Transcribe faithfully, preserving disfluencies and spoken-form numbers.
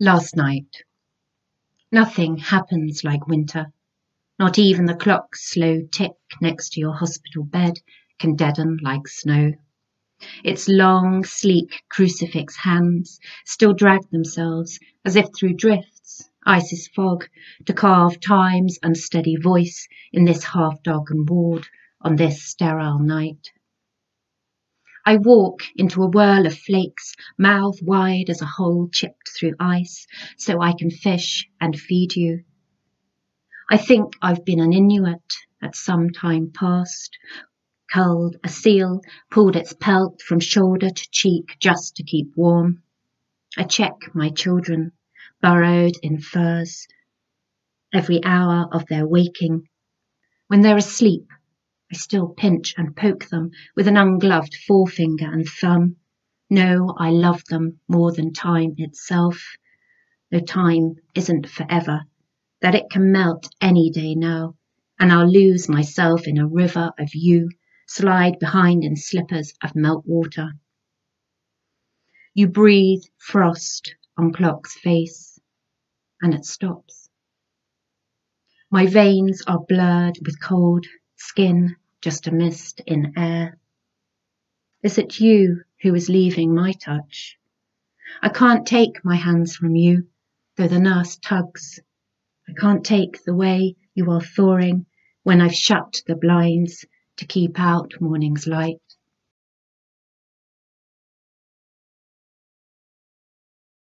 Last night. Nothing happens like winter. Not even the clock's slow tick next to your hospital bed can deaden like snow. Its long, sleek crucifix hands still drag themselves, as if through drifts, ice's fog, to carve time's unsteady voice in this half-darkened ward on this sterile night. I walk into a whirl of flakes, mouth wide as a hole chipped through ice, so I can fish and feed you. I think I've been an Inuit at some time past, culled a seal, pulled its pelt from shoulder to cheek just to keep warm. I check my children, burrowed in furs, every hour of their waking. When they're asleep, I still pinch and poke them with an ungloved forefinger and thumb. No, I love them more than time itself, though time isn't forever, that it can melt any day now, and I'll lose myself in a river of you, slide behind in slippers of meltwater. You breathe frost on clock's face, and it stops. My veins are blurred with cold, skin just a mist in air. Is it you who is leaving my touch? I can't take my hands from you, though the nurse tugs. I can't take the way you are thawing when I've shut the blinds to keep out morning's light.